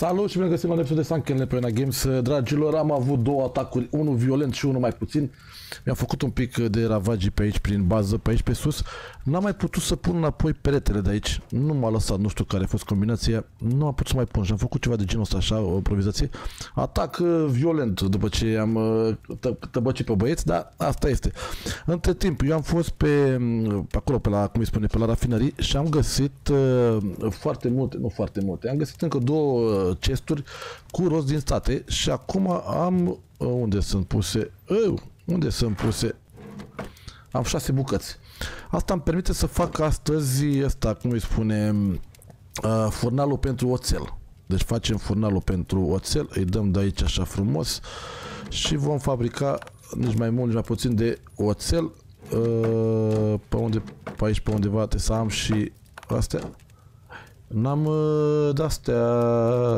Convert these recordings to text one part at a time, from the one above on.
Salut și bine găsim la un episod de Sunkenland pe Iona Games. Dragilor, am avut două atacuri, unul violent și unul mai puțin. Mi-am făcut un pic de ravagii pe aici, prin bază, pe aici, pe sus. N-am mai putut să pun înapoi peretele de aici. Nu m-a lăsat, nu știu care a fost combinația. Nu am putut să mai pun și am făcut ceva de genul ăsta, așa, o improvizație. Atac violent după ce am tăbăcit pe băieți, dar asta este. Între timp, eu am fost pe acolo, pe la, cum îi spune, pe la rafinării și am găsit foarte multe, nu foarte multe, am găsit încă două chesturi cu rost din state și acum am... Unde sunt puse? Unde sunt puse? Am 6 bucăți. Asta îmi permite să fac astăzi asta, cum îi spune, furnalul pentru oțel. Deci facem furnalul pentru oțel, îi dăm de aici așa frumos și vom fabrica nici mai mult, nici mai puțin de oțel. Pe unde, pe aici, pe undeva trebuie să am și astea. N-am de-astea,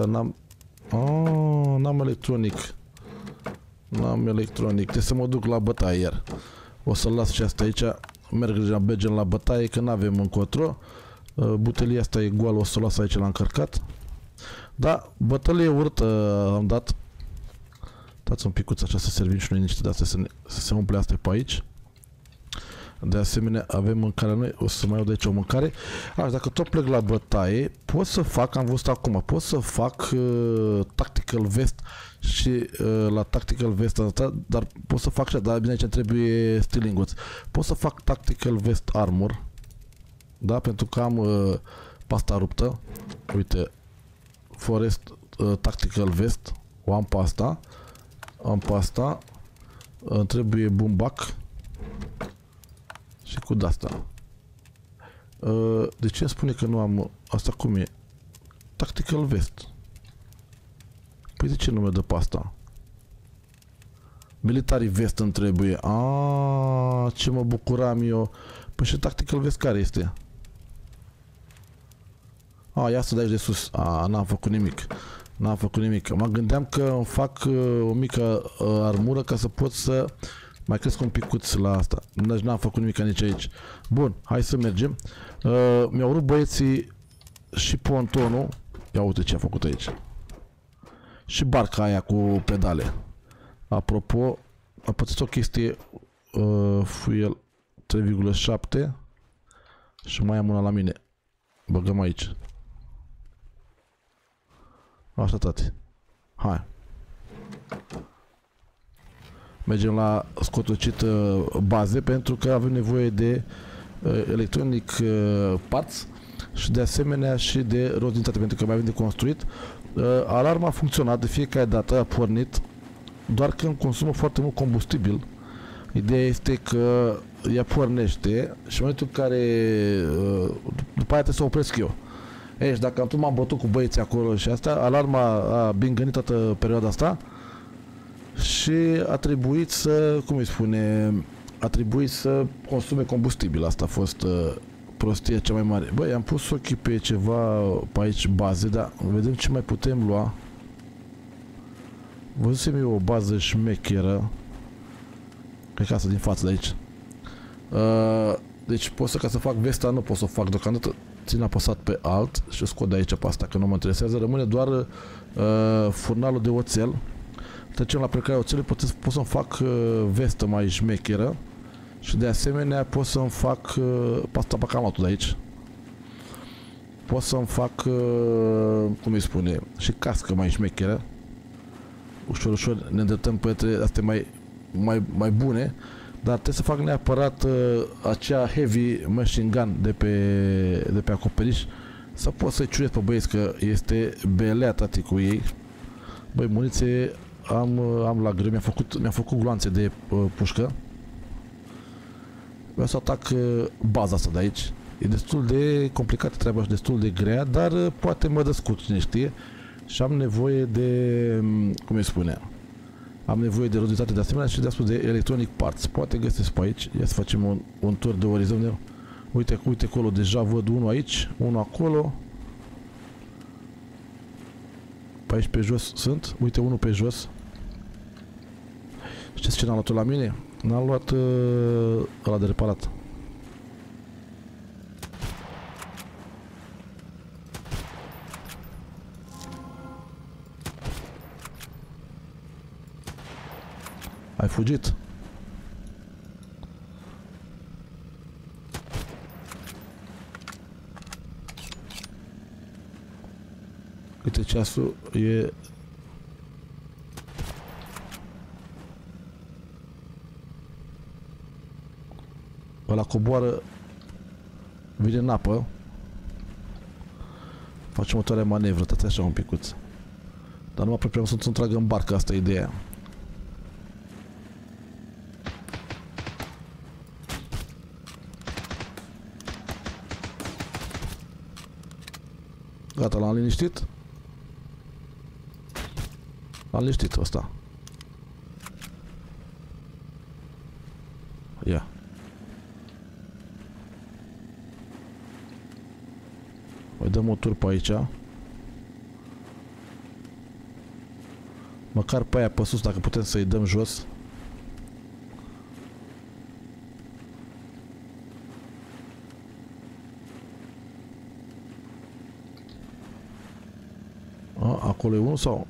n-am electronic. N-am electronic, trebuie să mă duc la bătaie iar. O să-l las și asta aici, mergem la bătaie, că n-avem încotro. Butelia asta e goală, o să o las aici la încărcat. Da, bătălie urtă am dat. Dați un picuț așa să servim și noi niște de astea, să se umple astea pe aici. De asemenea, avem mâncare noi, o să mai iau de aici o mâncare. Așa, dacă tot plec la bătaie, pot să fac, am văzut acum, pot să fac tactical vest și la tactical vest asta, dar pot să fac și, dar bine aici trebuie steel ingots. Pot să fac tactical vest armor, da, pentru că am pasta ruptă, uite, forest tactical vest, o am pasta, îmi trebuie bumbac. Și cu de-asta. De ce îmi spune că nu am... Asta cum e? Tactical vest. Păi de ce nu mi-o dă pe asta? Military vest îmi trebuie. Aaaa, ce mă bucuram eu. Păi și tactical vest care este? A, ia asta de aici de sus. A, n-am făcut nimic. N-am făcut nimic. Mă gândeam că îmi fac o mică armură ca să pot să... Mai cresc un picuț la asta. Deci n-am făcut nimic nici aici. Bun, hai să mergem. Mi-au rupt băieții și pontonul. Ia uite ce a făcut aici. Și barca aia cu pedale. Apropo, a pățit o chestie. Fuel 3,7. Și mai am una la mine. Băgăm aici. Așa, tati. Hai. Mergem la scotocit baze pentru că avem nevoie de electronic parts și de asemenea și de rodinitate pentru că mai avem de construit. Alarma a funcționat de fiecare dată, a pornit, doar că îmi consumă foarte mult combustibil. Ideea este că ea pornește și în momentul în care după aia trebuie să opresc eu. Ei, și dacă am tot m-am bătut cu băieții acolo și asta, alarma a bingănit toată perioada asta. Și a trebuit să, cum îi spune, a trebuit să consume combustibil. Asta a fost prostia cea mai mare. Băi, am pus ochii pe ceva pe aici, baze, dar vedem ce mai putem lua. Văzusem eu o bază șmecheră. Cred că asta din față de aici. Deci pot să, ca să fac vesta, nu pot să o fac deocamdată. Țin apăsat pe alt și o scot de aici pe asta, că nu mă interesează. Rămâne doar furnalul de oțel. Trecem la plecarea oțelului, pot să-mi fac vestă mai șmecheră și de asemenea pot să-mi fac pasta pe camatul de aici. Pot să-mi fac, cum îi spune, și cască mai șmecheră. Ușor, ușor ne îndreptăm pe astea mai bune, dar trebuie să fac neapărat acea heavy machine gun de pe acoperiș să pot să-i ciuresc pe băieți că este belea tati cu ei. Băi, muniție... Am la greu, mi-a făcut gloanțe de pușcă. Vreau să atac baza asta de aici. E destul de complicată treaba și destul de grea, dar poate mă descurc, cine știe. Și am nevoie de, cum îi spune, am nevoie de rodinitate de asemenea și de electronic parts. Poate găsesc pe aici, ia să facem un tur de orizont. Uite acolo, deja văd unul aici, unul acolo. Pe aici pe jos sunt, uite unul pe jos. Știți ce n-am luat la mine? N-am luat ăla de reparat. Ai fugit. Câte ceasul e? 8. Coboară. Vine în apă. Facem următoarea manevră, tăți așa un picuț. Dar nu mă apropiem să nu trag în barcă, asta e ideea. Gata, l-am liniștit. L-am liniștit ăsta. Ia. Mai dăm o tur pe aici. Măcar pe aia pe sus, dacă putem să-i dăm jos. A, acolo e unul sau?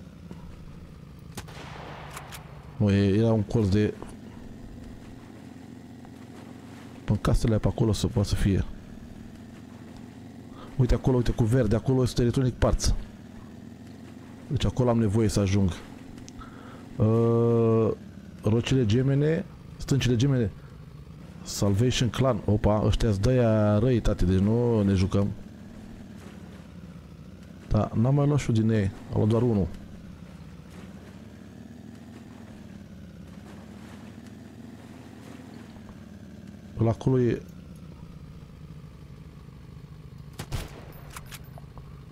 Nu, era un colț de... Până casele pe acolo să poată să fie. Uite acolo, uite cu verde, acolo este electronic parts. Deci acolo am nevoie să ajung. Rocile gemene, stâncile gemene. Salvation Clan, opa, ăștia-s de-aia răi, tate, deci nu ne jucăm. Da, n-am mai luat și din ei, am luat doar unul. Ăla acolo e...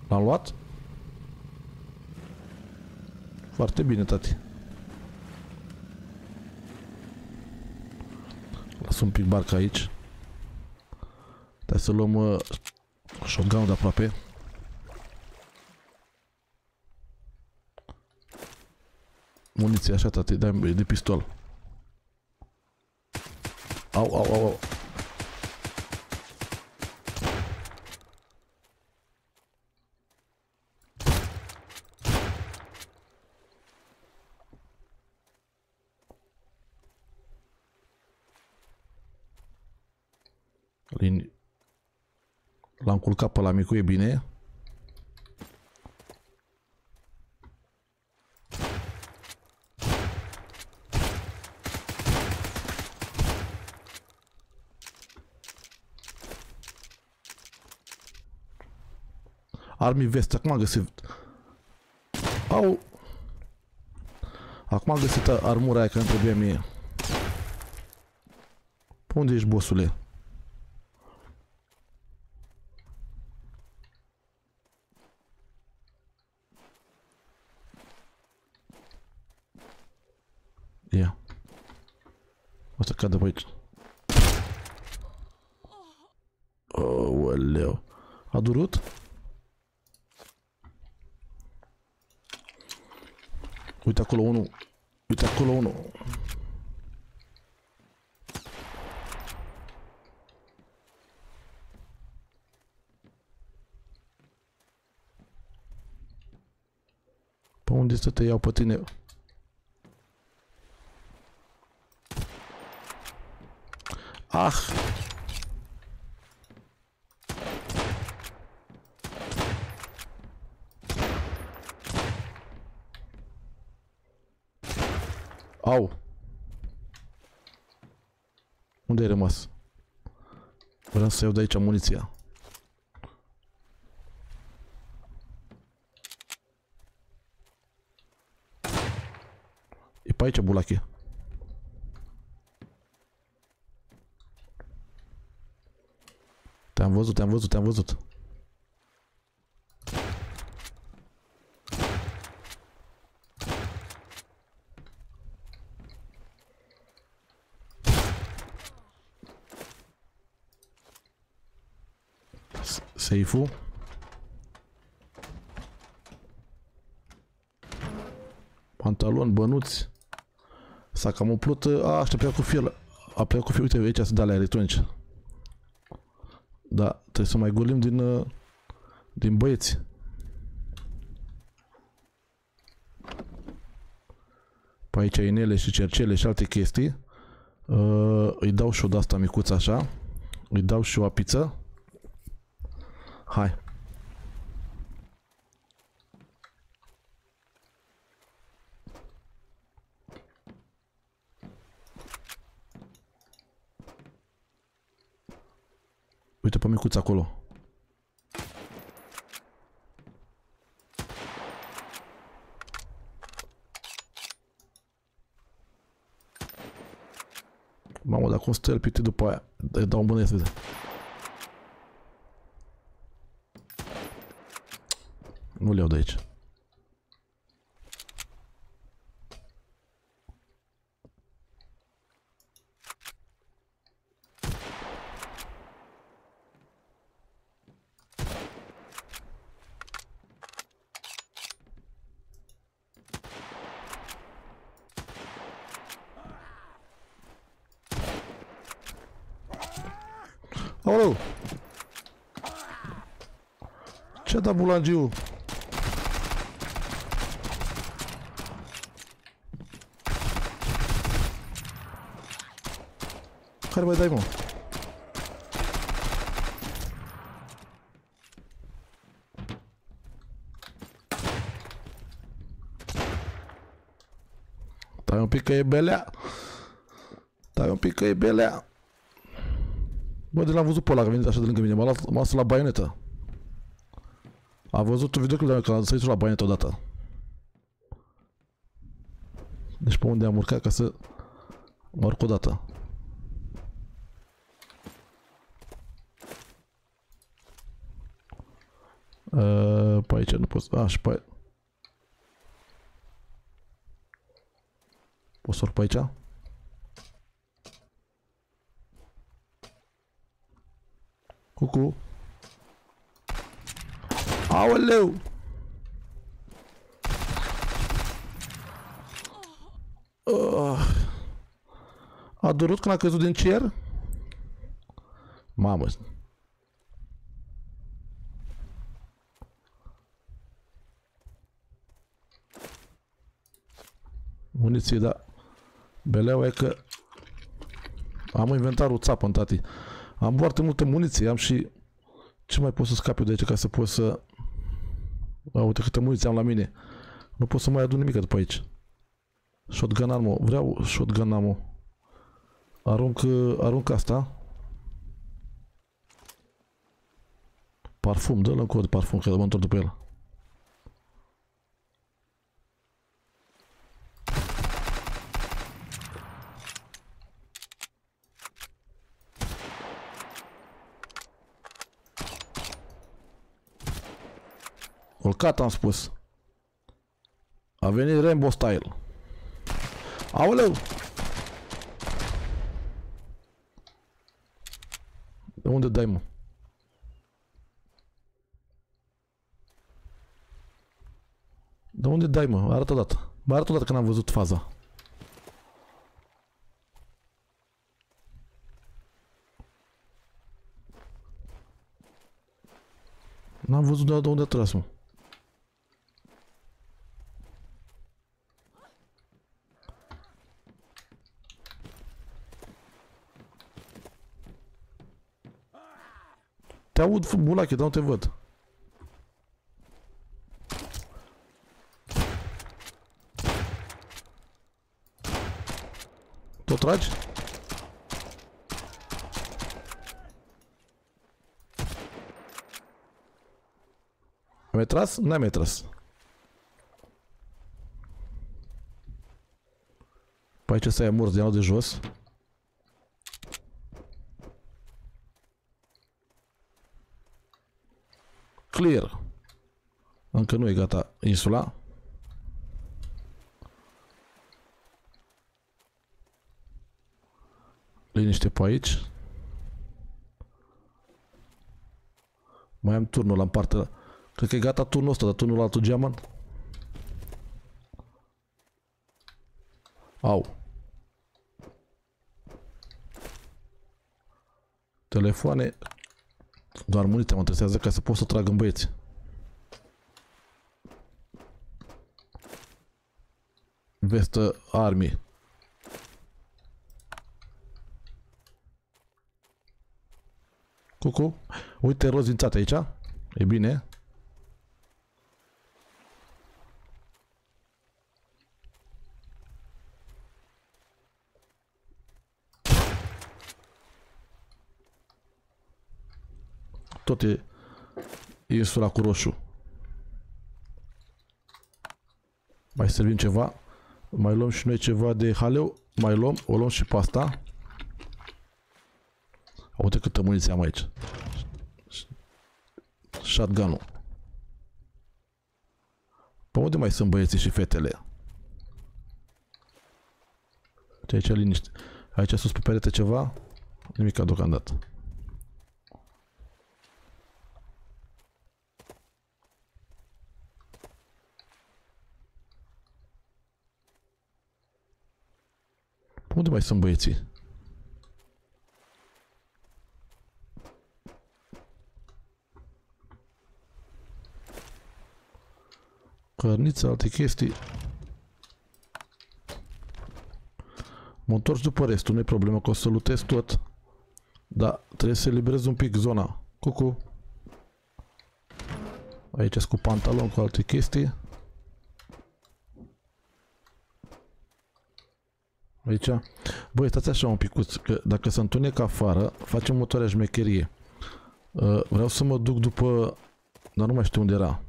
L-am luat? Foarte bine, tati. Las un pic barca aici. Trebuie să luăm shotgun-ul de aproape. Muniție, așa, tati, dai de pistol. Au, au, au, au. L-am culcat pe la micu, e bine. Armii veste, acum am găsit. Au! Acum am găsit armura aia care îmi trebuia mie. Pe unde ești, bossule? Ia. O să cadă pe aici. Ouleu. A durut? Uite acolo unul. Uite acolo unul. Pe unde să te iau pe tine? Ah! Au! Unde ai rămas? Vreau să iau de aici muniția. E pe aici, bulache. Te-am văzut, te-am văzut, te-am văzut. Safe-ul. Pantalon, bănuți. S-a cam umplut. A, așteptat cu fiul. A plecat cu fiul. Uite, aici sunt alea electronice. Da, trebuie să mai golim din băieți. pe aici inele și cercele și alte chestii. Îi dau și o de-asta micuță așa. Îi dau și o apiță. Hai. Uite pe micuța acolo. Mamă, dar cum stă el pitit după aia? Îi dau un bănesc, uite. Nu-l iau de aici. Aoleu! Ce-a dat bulangiul? Care mai dai, mă? Stai un pic că e belea! Stai un pic că e belea! Bă, de l-am văzut pe ăla, că a venit așa de lângă mine, m-a lăsat la baionetă. A văzut un videoclip de-a mea, că l-am sărit la baionetă odată. Deci pe unde am urcat ca să mă urc odată. Pe aici nu pot, a, și pe aici. Pot să urc pe aici? Cucu. Aoleu! A durut când a căzut din cer? Mamă! Muniții, da. Beleaua e că am inventarul țapă în tati. Am foarte multă muniție, am și... Ce mai pot să scap eu de aici ca să pot să... A, uite câtă muniție am la mine. Nu pot să mai adun nimic după aici. Shotgun ammo. Vreau shotgun ammo. Arunc asta. Parfum, dă-l în cod parfum, că mă întorc după el. Olcat, am spus. A venit Rainbow Style. Aoleu! De unde dai, mă? De unde dai, mă? Arată o dată. Mă arată o dată că n-am văzut faza. N-am văzut de unde a tras, mă. Te aud, bulache, dar nu te văd. Tot tragi? Am tras? N-am mai tras. Pe aici să ia morți de-aia de jos. Clear. Încă nu e gata insula. Liniște pe aici. Mai am turnul la partea. Cred că e gata turnul ăsta, dar turnul altul geamăn. Au. Telefoane. Doar muniția mă interesează ca să pot să trag în băieți. vestă armii. Cucu, uite roz vințat aici. E bine. Tot e insula cu roșu. Mai servim ceva. Mai luăm și noi ceva de haleu. Mai luăm, o luăm și pasta. Uite câtă muniție am aici. Shotgun-ul. Pe unde mai sunt băieții și fetele? Aici liniște. Aici sus pe perete ceva. Nimic deocamdată. Pe unde mai sunt băieții? Cărniță, alte chestii. Mă întorc după restul, nu-i problemă că o să lutez tot. Dar trebuie să eliberez un pic zona. Cucu. Aici sunt cu pantalon, cu alte chestii. Aici. Băi, stați așa un picuț, că dacă se întunecă afară, facem următoarea șmecherie. Vreau să mă duc după... Dar nu mai știu unde era.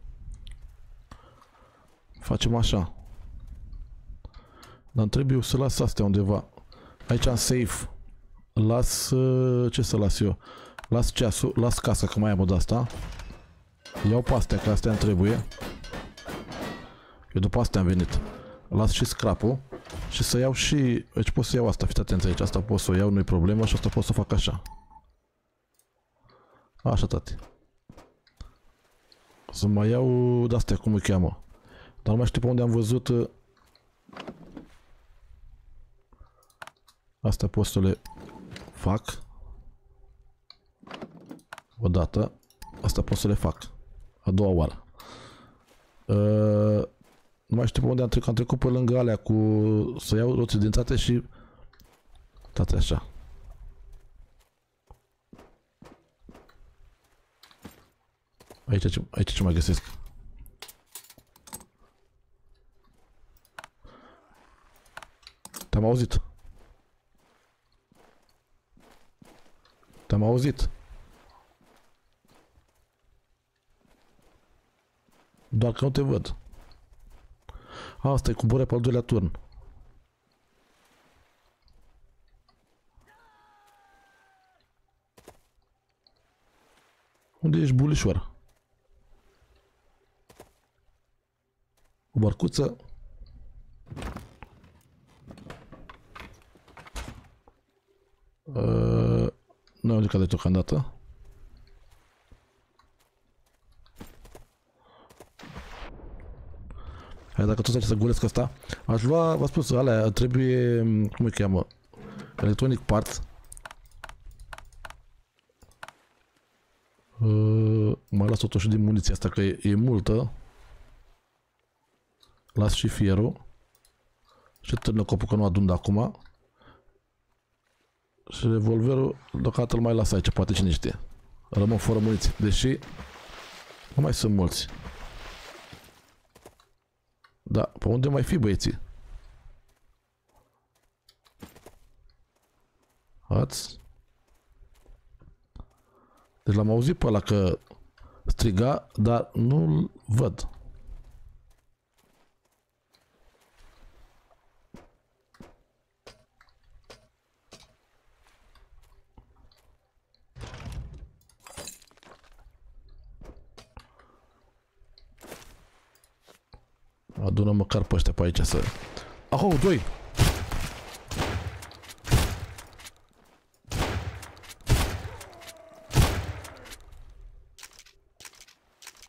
Facem așa. Dar trebuie să las astea undeva. Aici am safe. Las... ce să las eu? Las ceasul, las casa, că mai am o de-asta. Iau pe astea, că astea îmi trebuie. Eu după astea am venit. Las și scrapul. Și să iau și... Deci pot să iau asta, fiți atenți aici. Asta pot să o iau, nu-i problemă. Și asta pot să o fac așa. Așa, tati. Să mai iau de-astea, cum îi cheamă. Dar nu mai știu pe unde am văzut. Astea pot să le fac. O dată. Asta pot să le fac. A doua oară. Nu mai știu pe unde am trecut. Am trecut pe lângă alea cu... Să iau roții din tate și... Tate așa. Aici ce mai găsesc? Te-am auzit. Te-am auzit. Doar că nu te văd. Asta e cu burea pe al doilea turn. Unde ești, bulișoară? O barcuță. Nu am zis că de deocamdată. Hai, dacă tot aici să golesc asta, aș lua, v-am spus, alea, trebuie, cum îi cheamă, electronic parts. Mai las totuși din muniția asta, că e multă. Las și fierul. Și târnă copul, că nu adun de acum. Și revolverul, deocamdată îl mai las aici, poate cine știe. Rămân fără muniție, deși nu mai sunt mulți. Da, pe unde mai fi băieții? Ați? Deci l-am auzit pe ăla că striga, dar nu-l văd. Adună măcar pe ăștia pe aici să... Ahou, doi!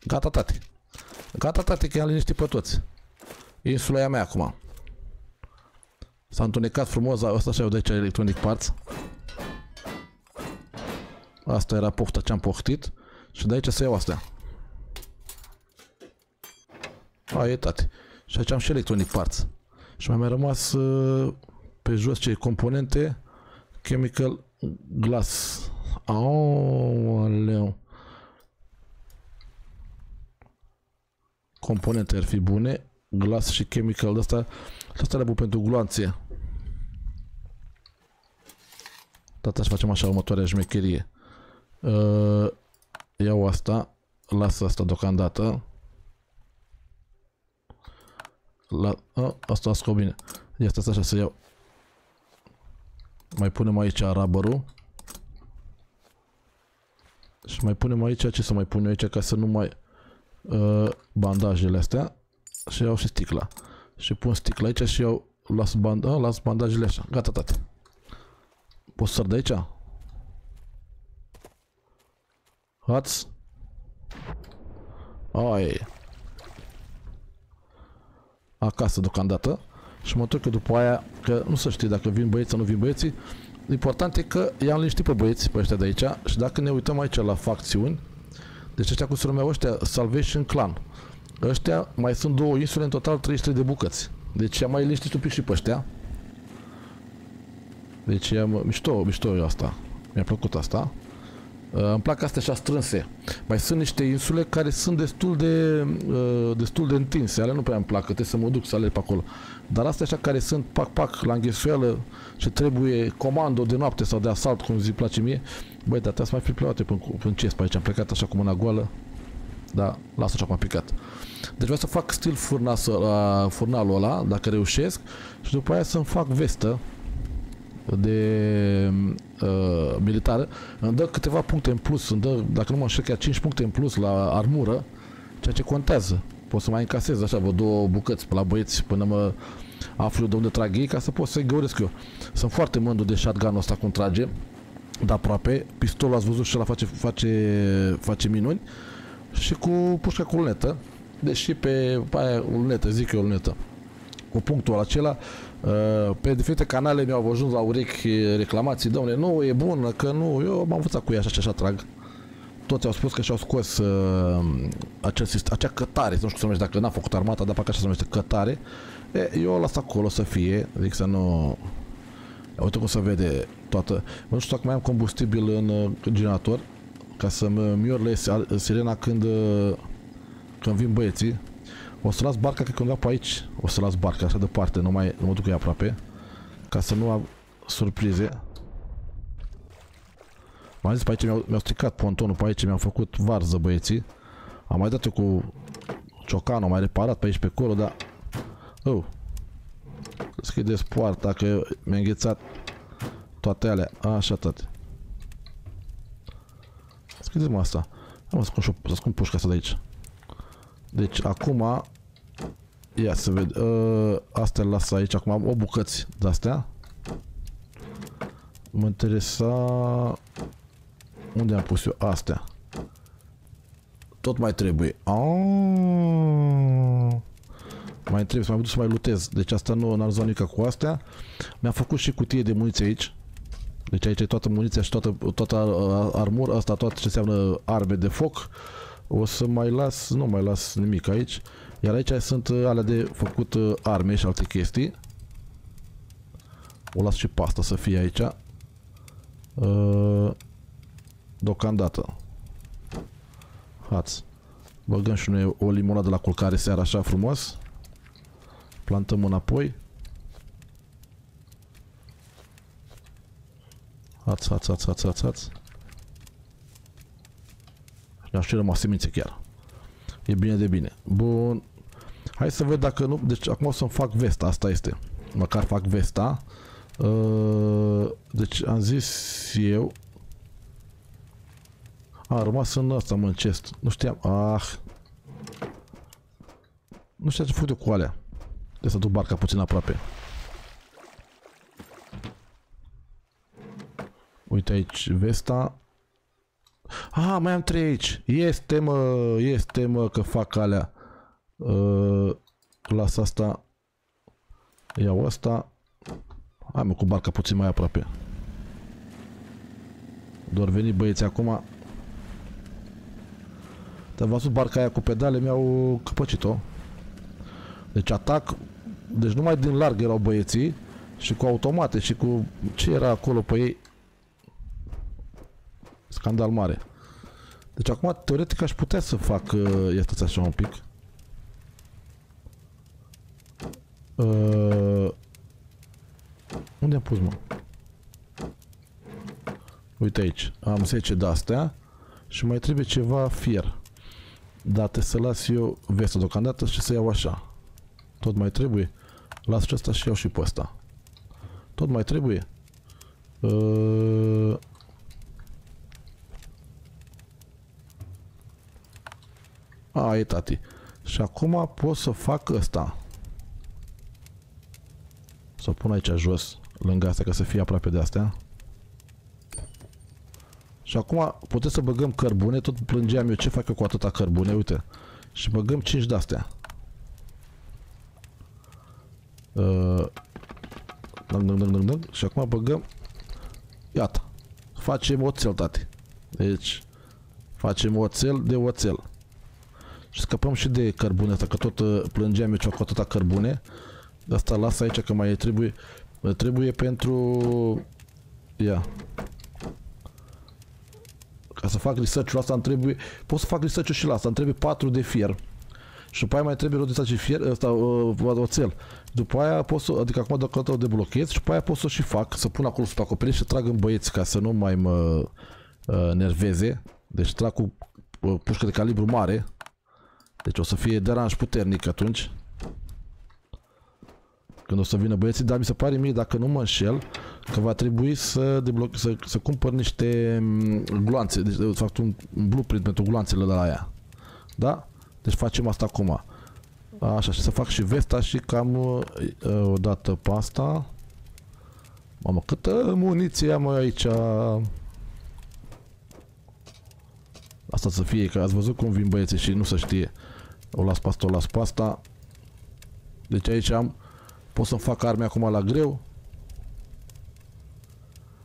Gata, tati. Gata, tati, că i-am liniștit pe toți. Insula e a mea acum. S-a întunecat frumos, ăsta și eu de aici electronic parts. Asta era pofta ce-am poftit. Și de aici să iau astea. A, e, tati. Și aici am și electronic parts. Și mai rămas pe jos ce componente, chemical glass. Aoleu. Componente ar fi bune, glass și chemical, asta le-a bun pentru gloanțe. Tata, și facem așa următoarea șmecherie. Iau asta, las asta deocamdată. Asta a scos bine. Ia asta așa să iau. Mai punem aici rubber-ul. Și mai punem aici, ce să mai punem aici ca să nu mai bandajele astea. Și iau și sticla. Și pun sticla aici și iau, las bandajele așa. Gata, tata. Poți să sar de aici? Hați? Ai. Acasă deocamdată. Și mă întorc după aia, că nu se știe dacă vin băieți sau nu vin băieții. Important e că i-am liniștit pe băieți, pe ăștia de aici. Și dacă ne uităm aici la facțiuni, deci ăștia cum se numeau ăștia, Salvation Clan. Ăștia mai sunt două insule, în total 33 de bucăți. Deci i-am mai liniștit un pic și pe ăștia. Deci am mișto eu asta. Mi-a plăcut asta. Îmi plac astea așa strânse. Mai sunt niște insule care sunt destul de întinse. Ale nu prea îmi plac, că trebuie să mă duc să alerg pe acolo. Dar astea așa care sunt pac-pac la înghesuială și trebuie comando de noapte sau de asalt, cum îmi place mie. Băi, dar trebuie să mai fi plecat până ce aici. Am plecat așa cu mâna goală. Da, las așa cum am picat. Deci vreau să fac stil furnance la furnalul ăla, dacă reușesc. Și după aia să-mi fac vestă de militară. Îmi dă câteva puncte în plus, îmi dă, dacă nu mă înșel, chiar 5 puncte în plus la armură, ceea ce contează. Pot să mai încasez așa vă două bucăți la băieți până mă aflu de unde trag ei, ca să pot să-i găuresc eu. Sunt foarte mândru de shotgun-ul ăsta cum trage, de aproape. Pistolul ați văzut și ăla face minuni. Și cu pușca cu lunetă, deși pe aia lunetă, zic eu lunetă. Cu punctul acela, pe diferite canale mi-au ajuns la urechi reclamații, domne, nu, e bună, că nu, eu m-am învățat cu ea și așa trag. Toți au spus că și-au scos acea cătare, nu știu cum se numește, dacă n-a făcut armata, dar parcă așa se numește, cătare. E, eu o las acolo să fie, adică să nu... Uite cum se vede toată... Nu știu dacă mai am combustibil în generator, ca să-mi iorle sirena când vin băieții. O să las barca, cred că undeva pe aici o să las barca, așa departe, nu mă duc eu aproape, ca să nu am surprize. M-am zis, pe aici mi-au stricat pontonul, pe aici mi-am făcut varză băieții. Am mai dat eu cu ciocanul, am mai reparat pe aici pe acolo, dar... Deschideți poarta, că mi-a înghețat toate alea, așa toate. Deschideți-mă asta, să ascund pușca asta de aici. Deci acum, ia să ved, astea las aici, acum am o bucăți de-astea. Mă interesa unde am pus eu astea. Tot mai trebuie. Mai trebuie să mai duc să mai lutez. Deci asta nu n-am zonit cu astea. Mi-am făcut și cutie de muniție aici. Deci aici e toată muniția și toată armura, asta tot ce înseamnă arme de foc. O să mai las, nu mai las nimic aici. Iar aici sunt alea de făcut arme și alte chestii. O las și pasta să fie aici. Deocamdată. Hați. Băgăm și noi o limonadă la culcare seara așa frumos. Plantăm înapoi. Hați, hați, hați, hați, hați, hați. Mi-au și rămas semințe chiar. E bine de bine. Bun. Hai să văd dacă nu... Deci acum o să-mi fac vesta. Asta este. Măcar fac vesta. Deci am zis eu... A rămas în ăsta, mă, în chest. Nu știam. Ah. Nu știam ce făcut eu cu alea. Trebuie să duc barca puțin aproape. Uite aici vesta. Ah, mai am 3 aici. Este, mă, că fac alea. Las asta. Iau asta. Hai, mă, cu barca puțin mai aproape. Doar veni băieți acum. Dar v-am văzut barca aia cu pedale, mi-au căpăcit-o. Deci atac, Deci numai din larg erau băieții și cu automate și cu ce era acolo pe ei. Scandal mare. Deci acum teoretic aș putea să fac, ia stați așa un pic. Unde am pus, mă? Uite aici, am 10 de-astea și mai trebuie ceva fier. Dar trebuie să las eu vestul deocamdată și să iau așa. Tot mai trebuie. Las și asta și iau și pe ăsta. Tot mai trebuie. A, e tati. Și acum pot să fac ăsta. Să o pun aici jos, lângă asta, ca să fie aproape de astea. Și acum putem să băgăm cărbune, tot plângeam eu ce fac eu cu atâta cărbune, uite. Și băgăm 5 de-astea. Și acum băgăm, iată, facem oțel, tati. Deci, facem oțel de oțel. Și scăpăm și de cărbune asta, că tot plângeam eu ce fac cu atâta cărbune. De asta las aici, că mai trebuie, pentru, ia. Ca să fac research-ul asta îmi trebuie, pot să fac research-ul și la asta, îmi trebuie 4 de fier. Și după aia mai trebuie o distanță de fier, ăsta, oțel. După aia pot să, adică acum dacă o deblochez și după aia pot să o și fac, să pun acolo sub acoperiș și trag în băieți ca să nu mai mă nerveze. Deci trag cu pușcă de calibru mare. Deci o să fie deranj puternic atunci. Când o să vină băieții, dar mi se pare mie, dacă nu mă înșel, că va trebui să cumpăr niște gloanțe, deci să fac un blueprint pentru gloanțele de la aia. Da? Deci facem asta acum. Așa, și să fac și vesta și cam o dată pe asta. Mamă, câtă muniție am aici. Asta să fie, că ați văzut cum vin băieții și nu se știe. O las pe asta, o las pe asta. Deci aici am... Pot să-mi fac arme acum la greu.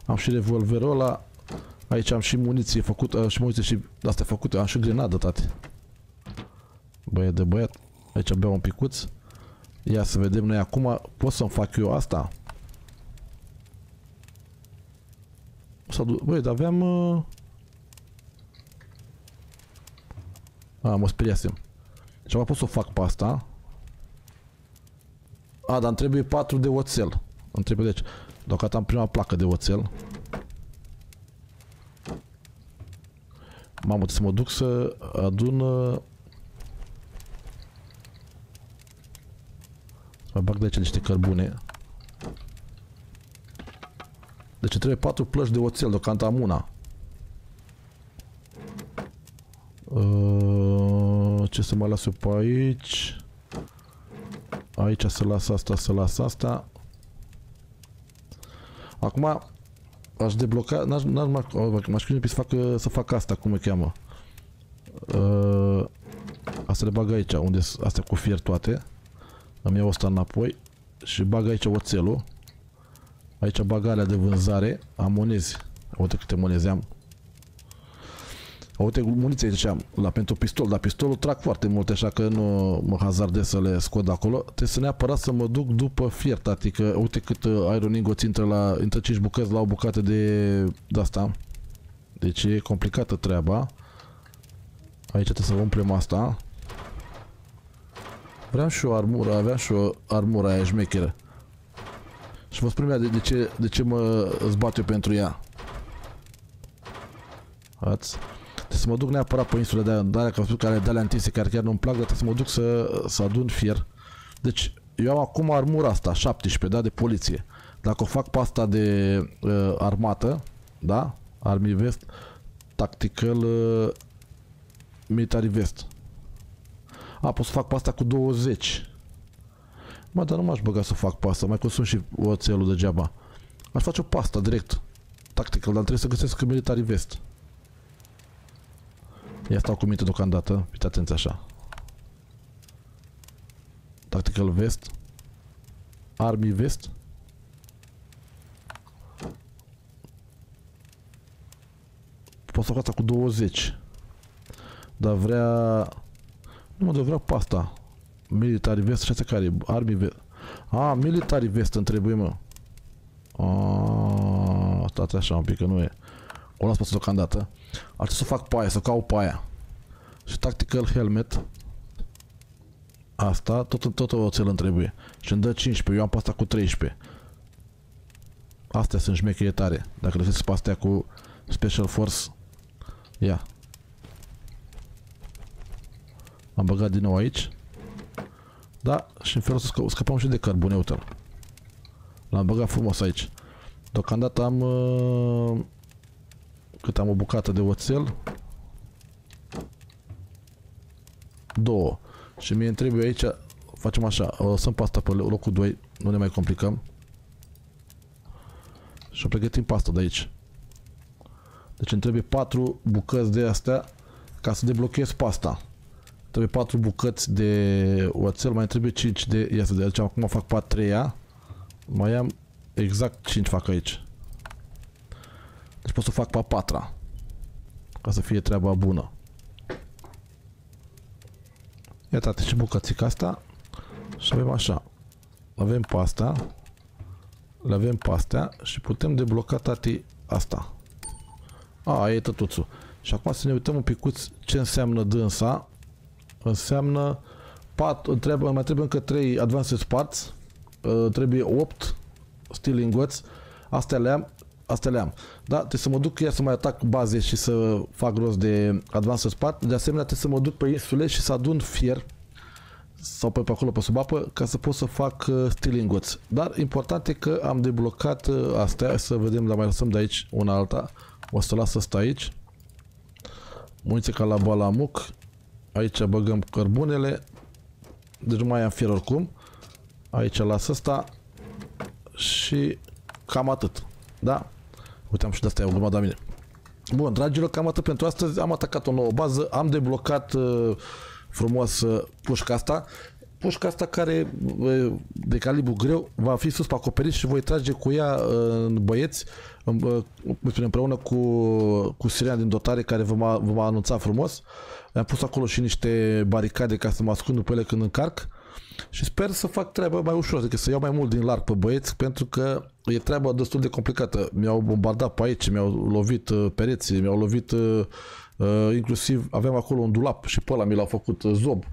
Am și revolverul ăla. Aici am și muniție făcută, și muniție și astea făcute. Am și grenadă, tate. Băiat de băiat. Aici beau un picuț. Ia să vedem noi acum. Pot să-mi fac eu asta? Băi, dar aveam... A, mă speriasem. Și acum pot să o fac pe asta. A, dar îmi trebuie 4 de oțel. Îmi trebuie, deci, deocamdată am prima placă de oțel. Mamă, să mă duc să adun... Să mai bag de aici niște cărbune. Deci trebuie 4 plăci de oțel, deocamdată am una. Ce să mai las eu pe aici? Aici să las asta, să las asta. Acum aș debloca, m-aș gândi să fac asta, cum îi cheamă. Asta le bag aici, unde sunt astea cu fier toate. Îmi iau asta înapoi și bag aici oțelul. Aici bag alea de vânzare, am monezi. Uite câte monezi am. Uite, muniție aici am, pentru pistol, dar pistolul trag foarte mult, așa că nu mă hazardez să le scot de acolo. Trebuie să neapărat să mă duc după fier, adică uite cât iron ingoți intră 5 bucăți la o bucată de asta. Deci e complicată treaba. Aici trebuie să umplem asta. Vreau și o armură, aveam și o armură aia șmecheră. Și vă spun de ce mă zbat eu pentru ea. Ați? Să mă duc neapărat pe insulele de alea, care de alea întinse, care chiar nu-mi plac, dar trebuie să mă duc să adun fier. Deci, eu am acum armura asta, 17, da, de poliție. Dacă o fac pe asta de armată, da, Army Vest, Tactical Military Vest. A, pot să fac pe asta cu 20. Mă, dar nu m-aș băga să fac pe asta, mai consum și oțelul degeaba. Aș face o pasta direct, Tactical, dar trebuie să găsesc Military Vest. Ia stau cu minte deocamdată, fiți atenți așa. Tactical Vest, Army Vest. Pot să fac asta cu 20. Dar vrea... Nu mă, vreau pasta. Military Vest și astea care e? Army Vest. A, military vest îmi trebuie, mă. A, stați așa un pic, că nu e. O las pe asta deocamdată. Ar trebui să fac pe aia, să caut pe aia. Și tactical helmet. Asta, tot oțel îmi trebuie. Și îmi dă 15, eu am pe asta cu 13. Astea sunt șmecherie tare. Dacă găsesc pe astea cu special force. Ia. Am băgat din nou aici. Da, și în felul să scăpăm și de carboneuter. L-am băgat frumos aici. Deocamdată am... cât am o bucată de oțel? 2. Și mie îmi trebuie aici, facem așa, o lăsăm pe asta pe locul 2, nu ne mai complicăm. Și o pregătim pe asta de aici. Deci îmi trebuie 4 bucăți de astea ca să deblochez pasta. Trebuie 4 bucăți de oțel, mai trebuie 5 de... Ia să de aici, acum fac pe a treia. Mai am exact 5 fac aici. Deci pot să fac pe a patra. Ca să fie treaba bună. Iată, și bucățica asta. Și avem așa. Avem pe asta. Le avem pe astea și putem debloca, tati, asta. A, e tătuțul. Și acum să ne uităm un picuț ce înseamnă dânsa. Înseamnă 4, mai trebuie încă 3 advanced parts, trebuie 8 steel ingots. Astea le am, astea le am. Da, trebuie să mă duc iar să mai atac baze și să fac rost de advanced parts. De asemenea, trebuie să mă duc pe insule și să adun fier sau pe acolo pe sub apă ca să pot să fac steel ingots. Dar important e că am deblocat astea, să vedem, dar mai lăsăm de aici una alta. O să las asta aici. Muniție ca la balamuc. Aici băgăm cărbunele. Deci nu mai am fier oricum. Aici las asta. Și cam atât. Da? Uiteam și de asta e o grămadă la mine. Bun, dragilor, cam atât pentru astăzi. Am atacat o nouă bază. Am deblocat frumos pușca asta. Pușca asta care de calibru greu va fi sus pe acoperiș și voi trage cu ea în băieți împreună cu sirena din dotare care vă anunța frumos. Am pus acolo și niște baricade ca să mă ascund după ele când încarc și sper să fac treaba mai ușor, adică să iau mai mult din larg pe băieți, pentru că e treaba destul de complicată. Mi-au bombardat pe aici, mi-au lovit pereții, mi-au lovit inclusiv aveam acolo un dulap și pe ăla mi l-au făcut zob.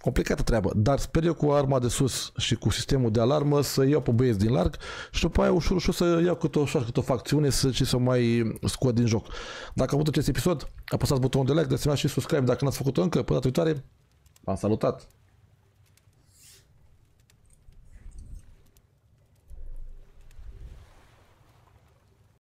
Complicată treabă, dar sper eu cu arma de sus și cu sistemul de alarmă să iau pe băieți din larg și după aia ușor ușor să iau câte o facțiune și să mai scot din joc. Dacă am avut acest episod, apăsați butonul de like, de asemenea și subscribe dacă n-ați făcut-o încă. Până data viitoare, v-am salutat!